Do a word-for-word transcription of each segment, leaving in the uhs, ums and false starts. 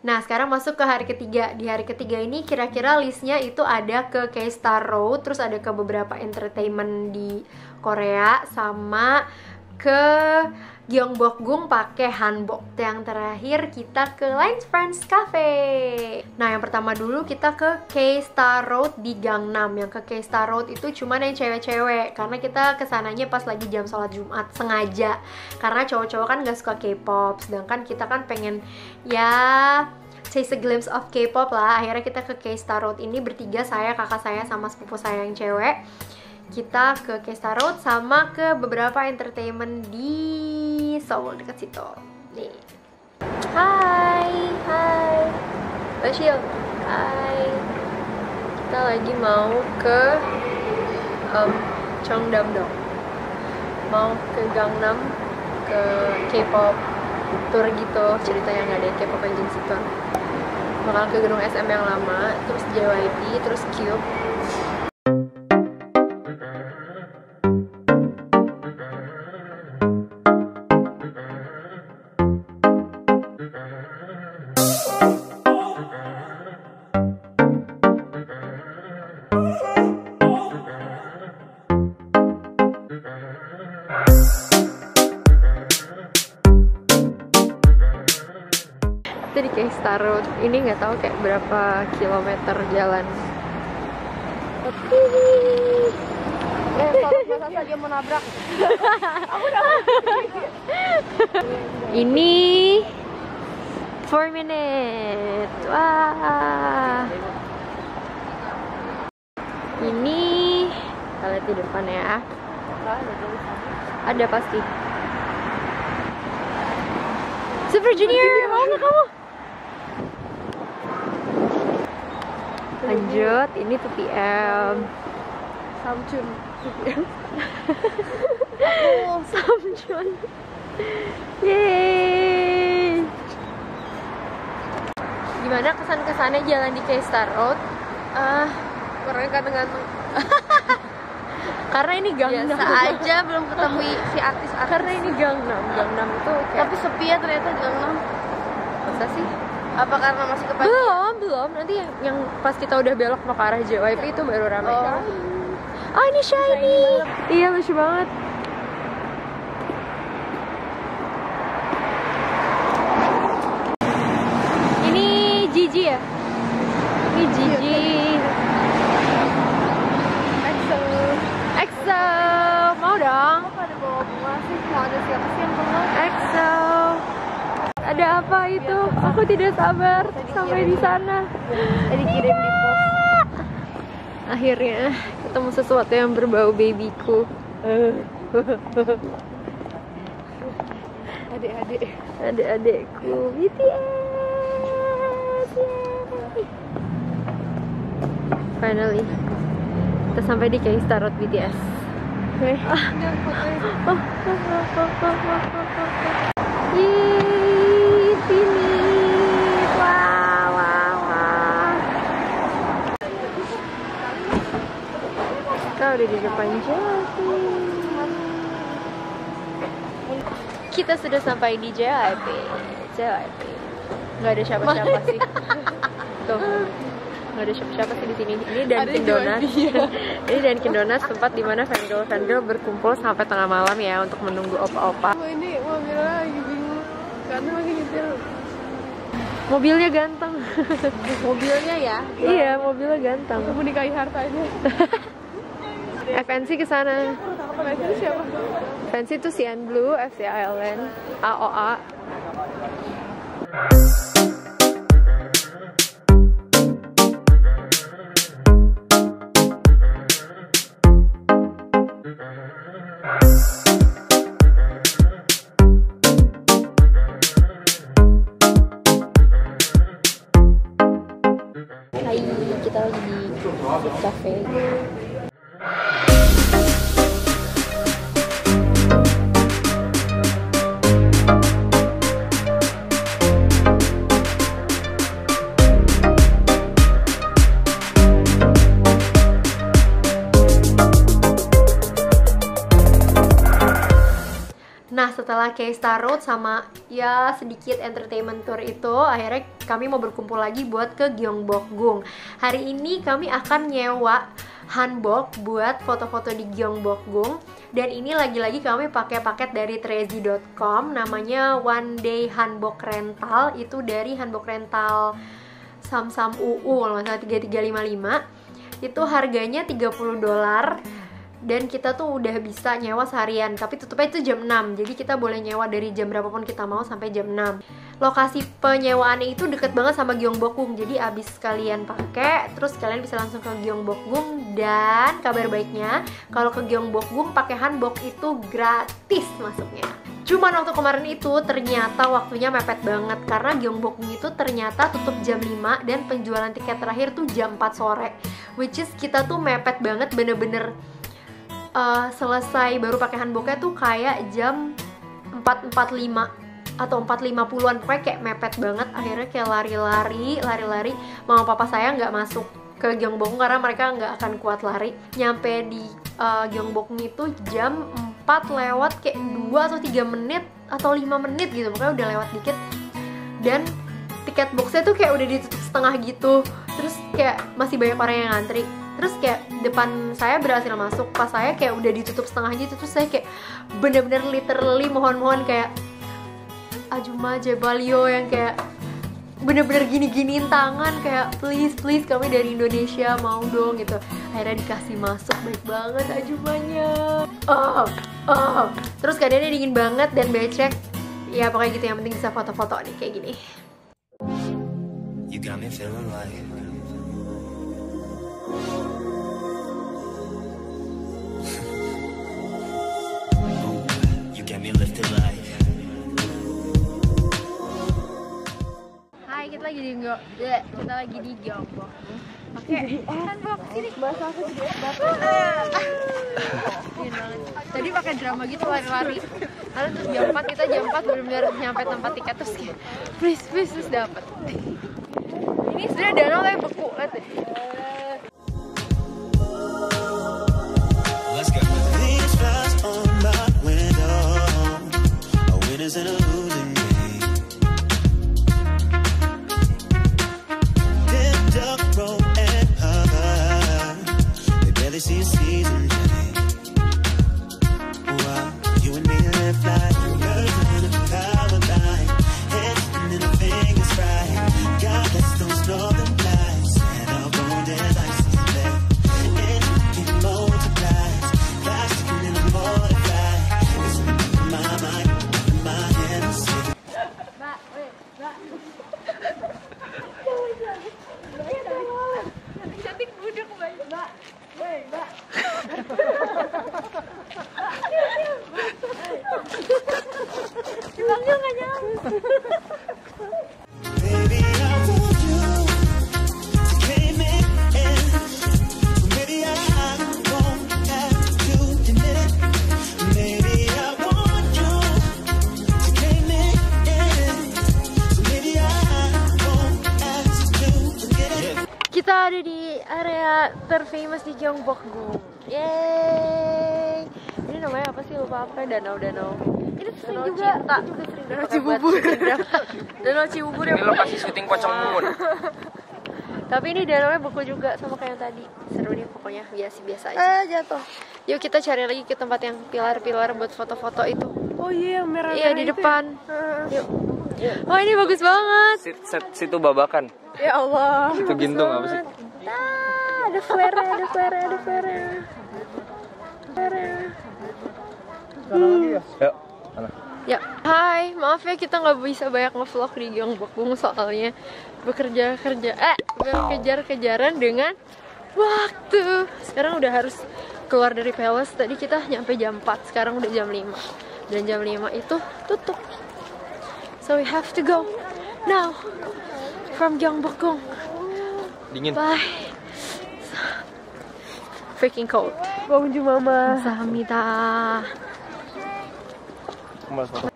Nah, sekarang masuk ke hari ketiga. Di hari ketiga ini kira-kira listnya itu ada ke K-Star Road, terus ada ke beberapa entertainment di Korea, sama ke Gyeongbokgung pakai Hanbok. Yang terakhir kita ke Line Friends Cafe. Nah, yang pertama dulu kita ke K-Star Road di Gangnam. Yang ke K-Star Road itu cuma yang cewek-cewek, karena kita kesananya pas lagi jam sholat Jumat sengaja. Karena cowok-cowok kan gak suka K-pop, sedangkan kita kan pengen ya chase a glimpse of K-pop lah. Akhirnya kita ke K-Star Road ini bertiga, saya, kakak saya, sama sepupu saya yang cewek. Kita ke K-Star Road sama ke beberapa entertainment di Seoul dekat situ. Nih. Hai, hai. Bashil. Hai. Kita lagi mau ke um, Jongdamdong. Mau ke Gangnam, ke K-pop tour gitu, ceritanya nggak ada K-pop agency tour. Bakal ke gedung S M yang lama, terus J Y P, terus Cube. K-Star Road ini nggak tahu kayak berapa kilometer jalan. Eh, salah saja mau nabrak. Aku udah. Ini four minutes. Wah. Ini kita lihat di depan ya. Ada pasti. Super Junior, mau nggak kamu? Lanjut, ini two P M. Samjun two P M. Oh, Samjun. Yeay. Gimana kesan-kesannya jalan di K-Star Road? Ah, uh, orangnya ganteng-ganteng. Karena ini Gangnam. Biasa aja belum ketemu si artis-artis. Karena ini Gangnam. Gangnam itu kayak... Tapi sepi ya ternyata Gangnam. Masa sih? Apa karena masih ke pagi? Belum, belum. Nanti yang, yang pas kita udah belok mau ke arah J Y P itu baru ramai. Oh, oh ini shiny. Iya, lucu banget. Ini Gigi ya? Ini Gigi. EXO. EXO. Mau dong? Kok ada bawa bunga sih? Mau ada siapa sih yang bunga? EXO. Ada apa itu? Aku tidak sabar sampai di sana. Dikirim di pos. Akhirnya ketemu sesuatu yang berbau babyku. Adik-adik, adik-adikku B T S. Yay. Finally, kita sampai di K-Star Road B T S. Oke. Di depan J Y P. Kita sudah sampai di J Y P. J Y P. Gak ada siapa-siapa sih. Tuh, gak ada siapa-siapa sih di sini. Ini Dunkin Donuts. Ini Dunkin Donuts, tempat dimana fangirl-fangirl berkumpul sampai tengah malam ya untuk menunggu opa-opa. Oh, ini mobilnya lagi bingung karena lagi nyetir. Mobilnya ganteng. Mobilnya ya? Iya, mobilnya ganteng. Kamu nikahi hartanya. F N C ke sana. F N C itu C N Blue, F C Island, A O A. Hai, kita lagi di cafe. setelah K-Star Road sama ya sedikit entertainment tour itu, akhirnya kami mau berkumpul lagi buat ke Gyeongbokgung. Hari ini kami akan nyewa Hanbok buat foto-foto di Gyeongbokgung, dan ini lagi-lagi kami pakai paket dari trezi dot com, namanya One Day Hanbok Rental, itu dari Hanbok Rental Samsam U U kalau nggak salah tiga tiga lima lima, itu harganya tiga puluh dolar, dan kita tuh udah bisa nyewa seharian, tapi tutupnya itu jam enam, jadi kita boleh nyewa dari jam berapapun kita mau sampai jam enam. Lokasi penyewaannya itu deket banget sama Gyeongbokgung, jadi abis kalian pakai, terus kalian bisa langsung ke Gyeongbokgung. Dan kabar baiknya, kalau ke Gyeongbokgung pakai hanbok itu gratis masuknya. Cuman waktu kemarin itu ternyata waktunya mepet banget, karena Gyeongbokgung itu ternyata tutup jam lima dan penjualan tiket terakhir tuh jam empat sore, which is kita tuh mepet banget, bener-bener uh, selesai baru pakai hanboknya tuh kayak jam empat empat puluh lima atau empat lima puluhan, pokoknya kayak mepet banget. Akhirnya kayak lari-lari, lari-lari. Mama papa saya nggak masuk ke Gyeongbokgung karena mereka nggak akan kuat lari. Nyampe di uh, Gyeongbokgung itu jam empat lewat kayak dua atau tiga menit atau lima menit gitu, pokoknya udah lewat dikit. Dan tiket boxnya tuh kayak udah ditutup setengah gitu, terus kayak masih banyak orang yang ngantri. Terus kayak depan saya berhasil masuk, pas saya kayak udah ditutup setengah gitu, terus saya kayak bener-bener literally mohon-mohon kayak Ajuma Jebalio yang kayak bener-bener gini-giniin tangan kayak please please kami dari Indonesia mau dong gitu. Akhirnya dikasih masuk, baik banget Ajumanya. Oh oh. Terus keadaannya dingin banget dan becek. Ya pokoknya gitu, yang penting bisa foto-foto nih kayak gini. You got me feeling like you got me lifted like. Kita lagi di Gyeongbokgung, kita lagi di Gyeongbokgung. Oke, hanbok sini. Bahasa aku juga tadi pakai drama gitu lari-lari. Lalu terus jam empat kita jam empat benar-benar nyampe tempat tiket, terus kayak please please terus dapat. Ini sudah danau tapi beku banget. Let's go. These flies on my window. A winner's in a losing. Ada di area terfamous di Gyeongbokgung. Yeay. Ini namanya apa sih? Lupa apa? Danau-danau. Ini sering juga, tak juga sering. Danau Cibubur. Danau Cibubur ya. Ini lokasi syuting Pocong Mumun. Tapi ini danaunya beku juga sama kayak yang tadi. Seru nih pokoknya, biasa-biasa aja. Eh, jatuh. Yuk kita cari lagi ke tempat yang pilar-pilar buat foto-foto itu. Oh iya, yang merah. Iya, di depan. Yuk. Oh, ini bagus banget. Situ babakan. Ya Allah. Itu gintung apa sih? Ah, ada flare, ada flare, ada flare. Flare. Hmm. Yuk, mana? Ya, hai, maaf ya kita nggak bisa banyak nge-vlog di Gyeongbokgung soalnya bekerja kerja, eh kejar-kejaran dengan waktu. Sekarang udah harus keluar dari palace. Tadi kita nyampe jam empat, sekarang udah jam lima. Dan jam lima itu tutup. So we have to go now. From Gyeongbokgung. Dingin. Bye. Freaking cold. Bonjour mama. Sahamnida.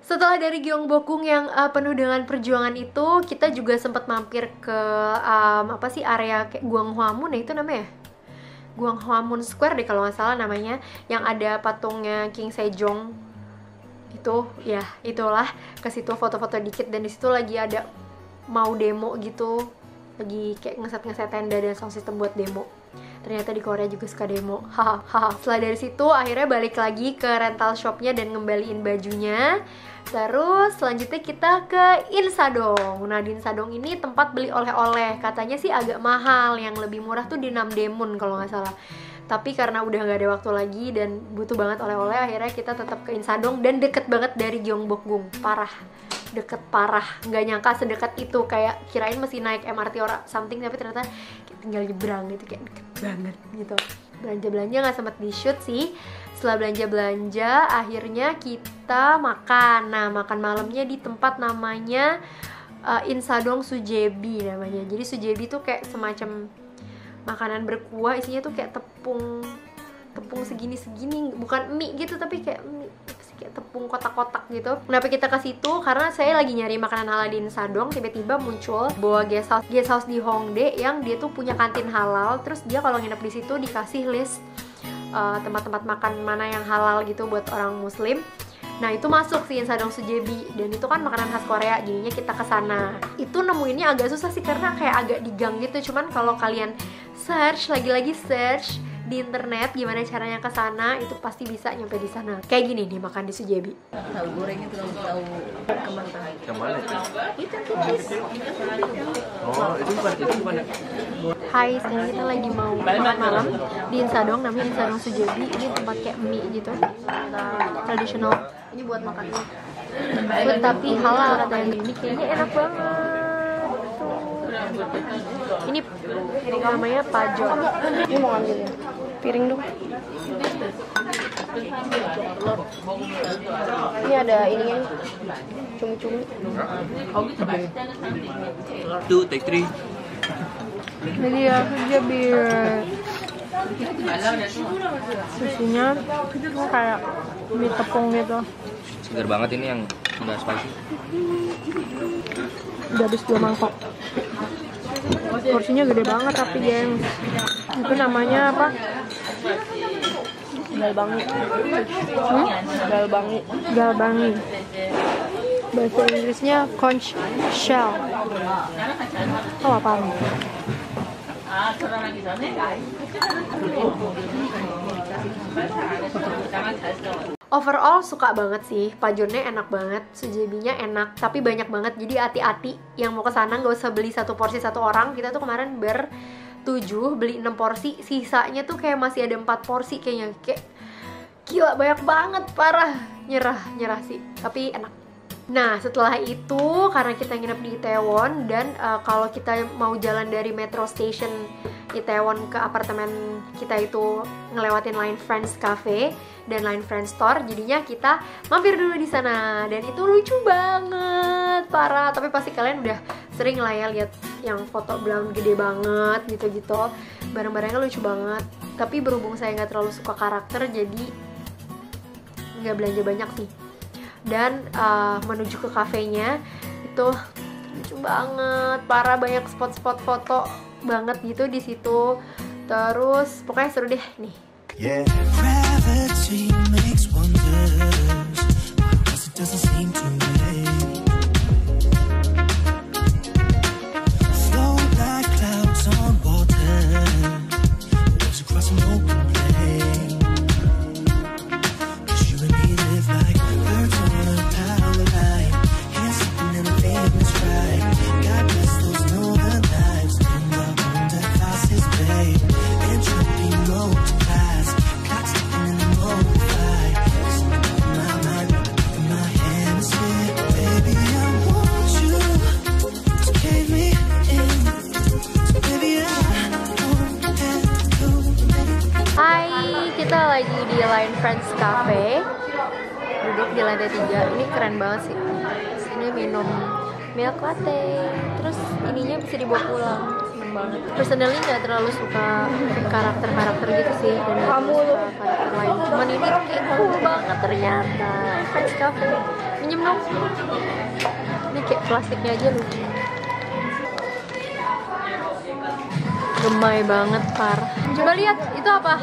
Setelah dari Gyeongbokgung yang uh, penuh dengan perjuangan itu, kita juga sempat mampir ke um, apa sih area kayak Gwanghwamun ya itu namanya. Gwanghwamun Square deh kalau nggak salah namanya, yang ada patungnya King Sejong. gitu ya. Itulah ke situ foto-foto dikit, dan di situ lagi ada mau demo gitu, lagi kayak ngeset-ngeset tenda dan sound system buat demo. Ternyata di Korea juga suka demo, hahaha. Setelah dari situ akhirnya balik lagi ke rental shopnya dan ngembaliin bajunya. Terus selanjutnya kita ke Insadong. Nah di Insadong ini tempat beli oleh-oleh, katanya sih agak mahal, yang lebih murah tuh di Namdaemun kalau nggak salah. Tapi karena udah nggak ada waktu lagi dan butuh banget oleh-oleh, akhirnya kita tetap ke Insadong dan deket banget dari Gyeongbokgung, parah. Deket parah, nggak nyangka sedekat itu, kayak kirain mesti naik M R T or something, tapi ternyata kayak tinggal nyebrang gitu, kayak deket banget gitu. Belanja-belanja nggak sempet di shoot sih. Setelah belanja-belanja akhirnya kita makan. Nah makan malamnya di tempat namanya uh, Insadong Sujebi namanya. Jadi Sujebi tuh kayak semacam makanan berkuah, isinya tuh kayak tepung tepung segini-segini, bukan mie gitu tapi kayak mie, kayak tepung kotak-kotak gitu. Kenapa kita ke situ? Karena saya lagi nyari makanan halal di Insadong, tiba-tiba muncul Bo-a Guest House, guest house di Hongdae yang dia tuh punya kantin halal. Terus dia kalau nginep di situ dikasih list uh, tempat-tempat makan mana yang halal gitu buat orang muslim. Nah itu masuk si Insadong Sujebi, dan itu kan makanan khas Korea, jadinya kita kesana. Itu nemuinnya agak susah sih karena kayak agak di gang gitu. Cuman kalau kalian search, lagi-lagi search di internet gimana caranya ke sana, itu pasti bisa nyampe di sana. Kayak gini nih makan di Sujebi. Tahu goreng itu, tahu kembang tahu. Kemana itu? Itu tulis. Oh, itu bukan itu bukan. Hai, sekarang kita lagi mau makan malam di Insadong, namanya Insadong Sujebi. Ini tempat kayak mie gitu, tradisional. Ini buat makan food tapi halal katanya. Ini kayaknya enak banget. Ini namanya pajok. Ini mau ambil ya? Piring dong. Ini ada ininya, cumi-cumi. Two, take three. Jadi ya, dia biar susunya kayak mie tepung gitu. Segar banget ini yang nggak spicy. Udah habis dua mangkok. Porsinya gede banget tapi geng. Itu namanya apa? Galbangi. Hmm? Galbangi. Galbangi. Bahasa Inggrisnya conch shell. Oh, apa? Overall suka banget sih, pajonnya enak banget, sujebinya enak, tapi banyak banget. Jadi hati-hati yang mau kesana, nggak usah beli satu porsi satu orang. Kita tuh kemarin bertujuh beli enam porsi, sisanya tuh kayak masih ada empat porsi kayaknya. Kayak gila banyak banget, parah, nyerah nyerah sih, tapi enak. Nah setelah itu karena kita nginep di Itaewon, dan uh, kalau kita mau jalan dari metro station Itaewon ke apartemen kita itu ngelewatin Line Friends Cafe dan Line Friends Store, jadinya kita mampir dulu di sana. Dan itu lucu banget, parah. Tapi pasti kalian udah sering lah ya lihat yang foto belakang gede banget gitu-gitu. Barang-barangnya lucu banget. Tapi berhubung saya nggak terlalu suka karakter, jadi nggak belanja banyak sih. Dan uh, menuju ke kafenya itu lucu banget, parah, banyak spot-spot foto banget gitu di situ. Terus pokoknya seru deh nih. Yeah. Line Friends Cafe, duduk di lantai tiga. Ini keren banget sih. Ini minum milk latte, terus ininya bisa dibawa pulang. Seneng banget. Personally nggak terlalu suka karakter-karakter gitu sih, dan kamu suka karakter lain. Cuman ini cool banget ternyata. Line Friends Cafe, minum dong. Ini kayak plastiknya aja lucu. Gemai banget, par. Coba lihat itu apa?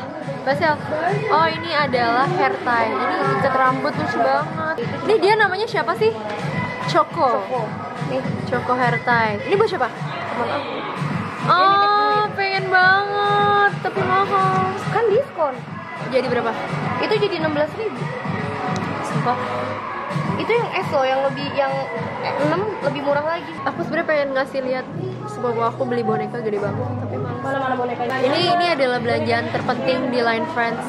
pasti aku, oh ini adalah hair tie, ini ikat rambut lucu banget. Ini dia namanya siapa sih? Choco. Choco. Nih, Choco hair tie. Ini buat siapa? Teman aku. Oh, pengen banget, tapi mahal. Kan diskon. Jadi berapa? Itu jadi enam belas ribu. Sumpah. Itu yang S loh, yang lebih yang enam lebih murah lagi. Aku sebenarnya pengen ngasih lihat sebab aku beli boneka gede banget, tapi malas. Mana-mana boneka. Ini ini adalah belanjaan terpenting di Line Friends.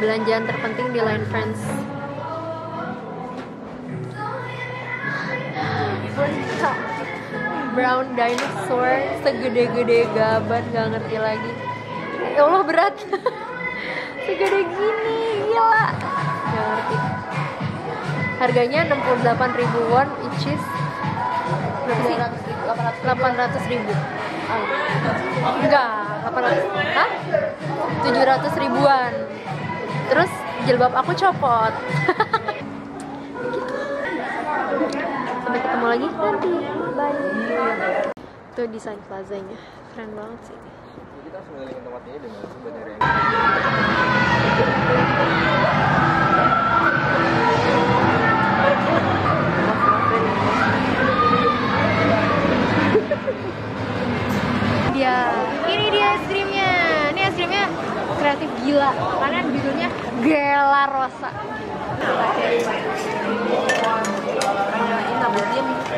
Belanjaan terpenting di Line Friends. Boneka. Brown dinosaur segede-gede gaban, nggak ngerti lagi. Ya Allah berat. Segede gini, gila. Nggak ngerti. Harganya enam puluh delapan ribu won, which is delapan ratus ribu. Oh. Enggak, delapan ratus. Hah? tujuh ratus ribuan. Terus jilbab aku copot. Sampai ketemu lagi nanti. Bye. Itu desain plazanya keren banget sih. Jadi kita harus mengelilingi tempat ini dengan sebenarnya. Dia, ini dia es krimnya. Ini es krimnya kreatif gila. Karena judulnya Gela Rosa. Ini tabur diem.